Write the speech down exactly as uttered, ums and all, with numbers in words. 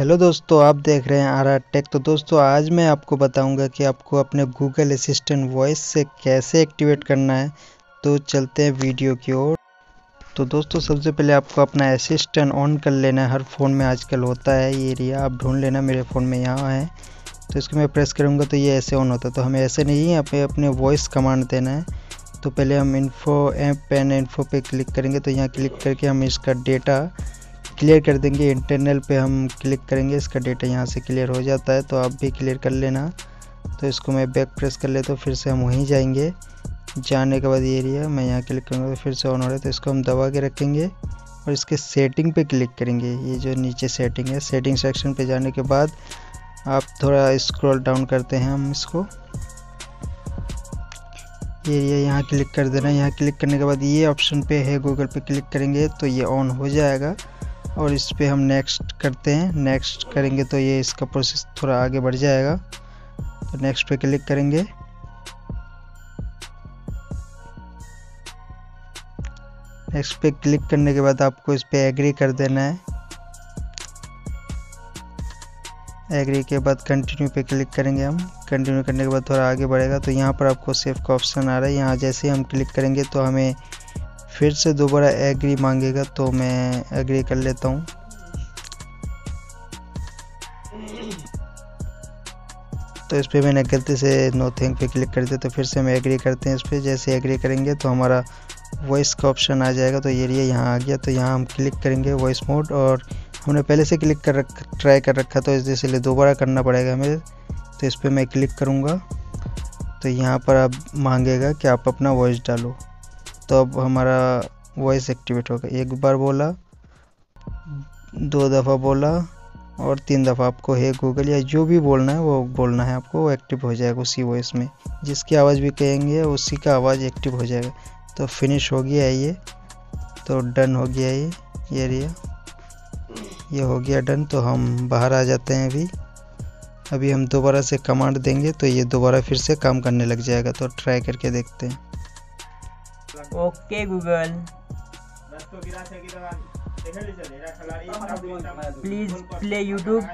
Hello दोस्तों, आप देख रहे हैं आर आर टेक। तो दोस्तों आज मैं आपको बताऊंगा कि आपको अपने गूगल असिस्टेंट वॉइस से कैसे एक्टिवेट करना है। तो चलते हैं वीडियो की ओर। तो दोस्तों सबसे पहले आपको अपना असिस्टेंट ऑन कर लेना है। हर फ़ोन में आजकल होता है ये एरिया, आप ढूंढ लेना। मेरे फ़ोन में यहाँ है, तो इसको मैं प्रेस करूँगा तो ये ऐसे ऑन होता है। तो हमें ऐसे नहीं है, हमें अपने वॉइस कमांड देना है। तो पहले हम इन्फो ऐप एंड इन्फो पे क्लिक करेंगे। तो यहाँ क्लिक करके हम इसका डेटा क्लियर कर देंगे। इंटरनल पे हम क्लिक करेंगे, इसका डेटा यहाँ से क्लियर हो जाता है। तो आप भी क्लियर कर लेना। तो इसको मैं बैक प्रेस कर लेता हूँ, फिर से हम वहीं जाएंगे। जाने के बाद ये एरिया मैं यहाँ क्लिक करूँगा तो फिर से ऑन हो रहा है। तो इसको हम दबा के रखेंगे और इसके सेटिंग पे क्लिक करेंगे। ये जो नीचे सेटिंग है, सेटिंग सेक्शन पर जाने के बाद आप थोड़ा स्क्रॉल डाउन करते हैं। हम इसको ये एरिया यहाँ क्लिक कर देना। यहाँ क्लिक करने के बाद ये ऑप्शन पे है, गूगल पे क्लिक करेंगे तो ये ऑन हो जाएगा। और इस पर हम नेक्स्ट करते हैं। नेक्स्ट करेंगे तो ये इसका प्रोसेस थोड़ा आगे बढ़ जाएगा। तो नेक्स्ट पे क्लिक करेंगे। नेक्स्ट पे क्लिक करने के बाद आपको इस पर एग्री कर देना है। एग्री के बाद कंटिन्यू पे क्लिक करेंगे। हम कंटिन्यू करने के बाद थोड़ा आगे बढ़ेगा। तो यहाँ पर आपको सेव का ऑप्शन आ रहा है। यहाँ जैसे हम क्लिक करेंगे तो हमें फिर से दोबारा एग्री मांगेगा। तो मैं एग्री कर लेता हूँ। तो इस पर मैंने गलती से नो थैंक पे क्लिक कर दिया। तो फिर से हम एग्री करते हैं इस पर। जैसे एग्री करेंगे तो हमारा वॉइस का ऑप्शन आ जाएगा। तो ये एरिया यहाँ आ गया। तो यहाँ हम क्लिक करेंगे वॉइस मोड, और हमने पहले से क्लिक कर रख ट्राई कर रखा तो इसलिए दोबारा करना पड़ेगा हमें। तो इस पर मैं क्लिक करूँगा तो यहाँ पर आप मांगेगा कि आप अपना वॉइस डालो। तो अब हमारा वॉइस एक्टिवेट होगा। एक बार बोला, दो दफ़ा बोला और तीन दफ़ा आपको है गूगल या जो भी बोलना है वो बोलना है आपको, वो एक्टिव हो जाएगा उसी वॉइस में। जिसकी आवाज़ भी कहेंगे उसी का आवाज़ एक्टिव हो जाएगा। तो फिनिश हो गया है ये, तो डन हो गया ये ये एरिया, ये हो गया डन। तो हम बाहर आ जाते हैं। अभी अभी हम दोबारा से कमांड देंगे तो ये दोबारा फिर से काम करने लग जाएगा। तो ट्राई करके देखते हैं। Okay Google, please play YouTube.